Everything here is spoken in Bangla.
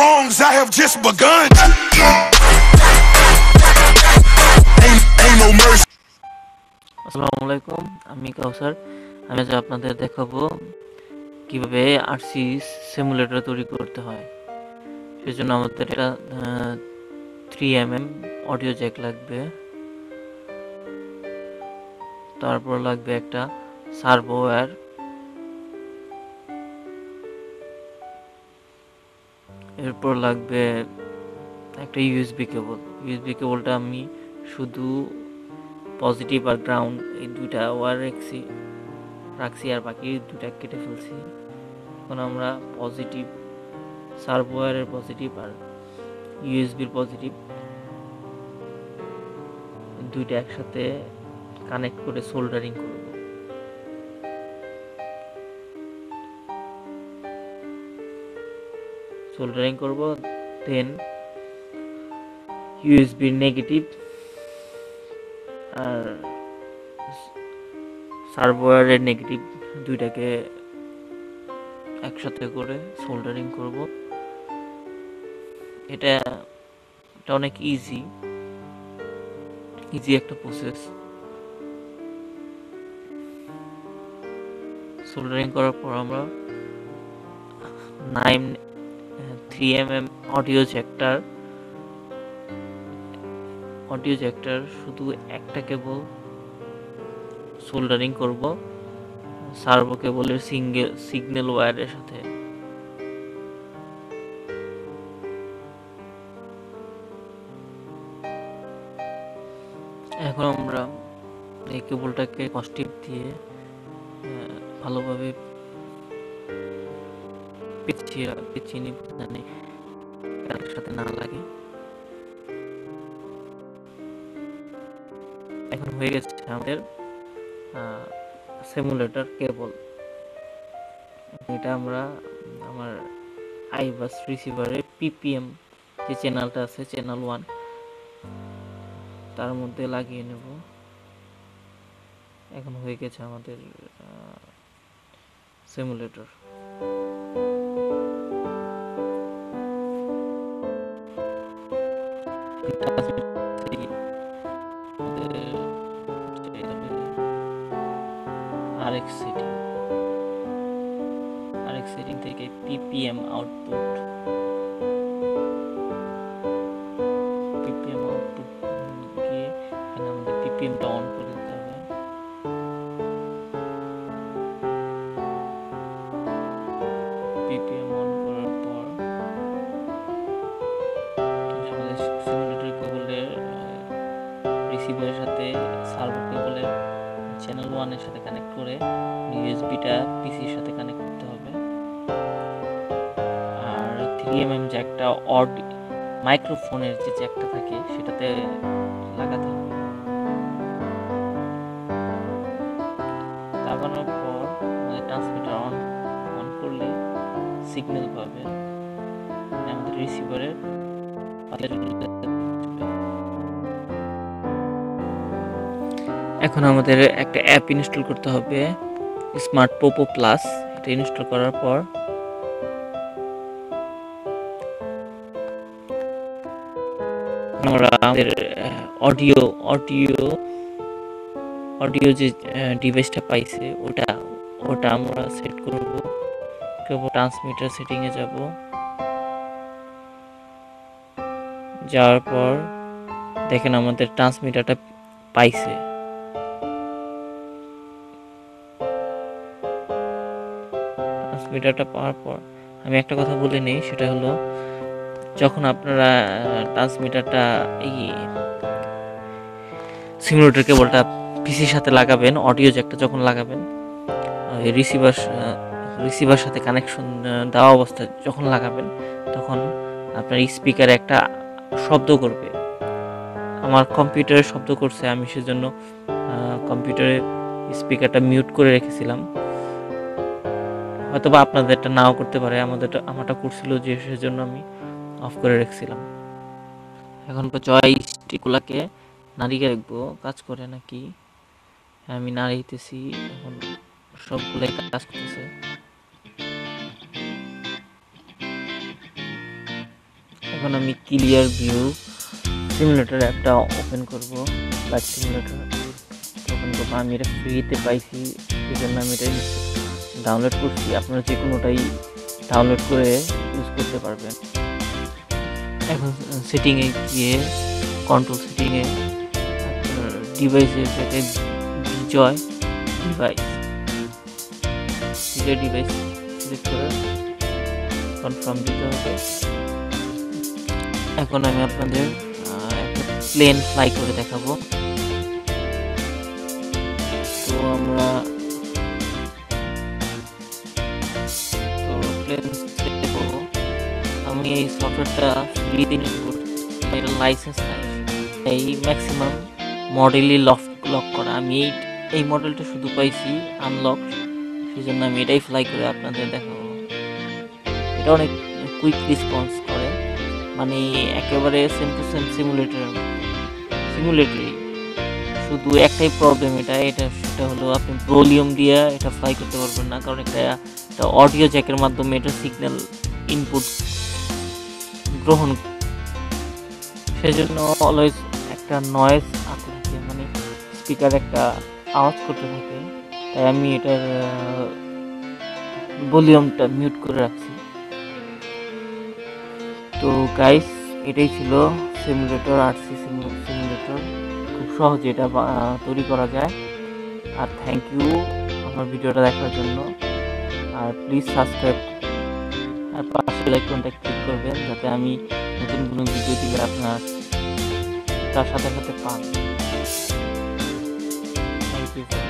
wrongs I have just begun. Ain't no mercy. আসসালামু আলাইকুম, আমি কাউসার। আমি আজ আপনাদের দেখাবো কিভাবে আরসি সিমুলেটর তৈরি করতে হয়। সেজন্য আমাদের এটা 3mm অডিও জ্যাক লাগবে, তারপর লাগবে একটা সার্ভো ওয়্যার, এরপর লাগবে একটা ইউএসবি কেবল। ইউএসবি কেবলটা আমি শুধু পজিটিভ আর গ্রাউন্ড এই দুইটা ওয়্যার রাখছি আর বাকি দুটা কেটে ফেলছি। এখন আমরা পজিটিভ সার্ভো ওয়্যারের পজিটিভ আর ইউএসবির পজিটিভ দুইটা একসাথে কানেক্ট করে সোল্ডারিং করব। সোল্ডারিং করব, দেন ইউএসবি নেগেটিভ আর সার্ভারের নেগেটিভ দুইটাকে একসাথে করে সোল্ডারিং করব। এটা অনেক ইজি একটা প্রসেস। সোল্ডারিং করার পর আমরা 3mm অডিও জ্যাকটার শুধু একটা কেবল সোল্ডারিং করব সার্ভো কেবলের সিগন্যাল ওয়্যারের সাথে। এখন আমরা এই কেবলটাকে কস্টিপ দিয়ে ভালোভাবে পেঁচিয়ে নিব, জানি একসাথে না লাগে। এখন হয়ে গেছে আমাদের সিমুলেটর কেবল। এটা আমরা আমার আইবাস রিসিভারে PPM যে চ্যানেলটা আছে, চ্যানেল 1, তার মধ্যে লাগিয়ে নেব। এখন হয়ে গেছে আমাদের সিমুলেটর। RX setting থেকে PPM output গিয়ে এখানে আমাদের PPMটা অন করে দিতে হবে। PPM অন করার পর আমাদের সিমুলেটর কেবলের রিসিভারের সাথে সার্ভো কেবলের চ্যানেল 1 এর সাথে কানেক্ট করে ইউএসবিটা পিসির সাথে কানেক্ট করতে হবে। আর 3mm জ্যাকটা অড মাইক্রোফোনের যে জ্যাকটা থাকে সেটাতে লাগাতে হবে। লাগানোর পর ট্রান্সমিটার অন করলে সিগন্যাল পাবে আমাদের রিসিভারের। এখন আমাদের একটা অ্যাপ ইনস্টল করতে হবে, SmartPropoPlus। এটা ইনস্টল করার পর আমরা আমাদের অডিও যে ডিভাইসটা পাইছে ওটা আমরা সেট করব। কেবল ট্রান্সমিটার সেটিংয়ে যাব, যাওয়ার পর দেখেন আমাদের ট্রান্সমিটারটা পাইছে। মিটারটা পাওয়ার পর আমি একটা কথা বলে নেই, সেটা হলো যখন আপনারা ট্রান্সমিটারটা এই সিমুলেটর কেবলটা পিসির সাথে লাগাবেন, অডিও জ্যাকটা যখন লাগাবেন রিসিভার সাথে কানেকশন দেওয়া অবস্থায় যখন লাগাবেন তখন আপনার স্পিকারে একটা শব্দ করবে। আমার কম্পিউটারে শব্দ করছে, আমি সেজন্য কম্পিউটারে স্পিকারটা মিউট করে রেখেছিলাম। অথবা আপনাদেরটা নাও করতে পারে, আমারটা করছিল, যে সেজন্য আমি অফ করে রেখেছিলাম। এখন জয়স্টিকগুলোকে নাড়িয়ে রাখবো, কাজ করে নাকি। আমি নাড়িতেছি, এখন সবগুলোই কাজ করতেছে। এখন আমি ক্লিয়ার ভিউ সিমুলেটর অ্যাপটা ওপেন করব। ফ্লাইট সিমুলেটর ওপেন করব, আমি এটা ফ্রিতে পাইছি এই জন্য আমি এটা ডাউনলোড করছি। আপনারা যে কোনোটাই ডাউনলোড করে ইউজ করতে পারবেন। এখন সেটিংয়ে গিয়ে কন্ট্রোল সেটিংয়ে ডিভাইসের সাথে vJoy device vJoy device select করে কনফার্ম দিতে হবে। এখন আমি আপনাদের একটা প্লেন ফ্লাই করে দেখাবো। তো আমরা আমি এই সফটওয়্যারটা ফ্রিতে লাইসেন্স নাই, এই ম্যাক্সিমাম মডেলই লক করা। আমি এই মডেলটা শুধু পাইছি আনলক, সেই জন্য আমি এটাই ফ্লাই করে আপনাদের দেখাবো। এটা অনেক কুইক রেসপন্স করে, মানে একেবারে সেম টু সেম সিমুলেটরই, শুধু একটাই প্রবলেম এটা সেটা হলো আপনি ভলিউম দিয়ে এটা ফ্লাই করতে পারবেন না, কারণ এটা অডিও জ্যাকের মাধ্যমে এটা সিগন্যাল ইনপুট গ্রহণ, সেজন্য অলওয়েজ একটা নয়েজ আঁকতে থাকে, মানে স্পিকার একটা আওয়াজ করতে থাকে। তাই আমি এটার ভলিউমটা মিউট করে রাখছি। তো গাইস, এটাই ছিল সিমুলেটর আরসি সিমুলেটর। খুব সহজে এটা তৈরি করা যায়। আর থ্যাংক ইউ আমার ভিডিওটা দেখার জন্য। আর প্লিজ সাবস্ক্রাইব আর পাশে আইকনটা ক্লিক করবেন যাতে আমি নতুন কোনো ভিডিও দিলে আপনার তার সাথে পান। Thank you.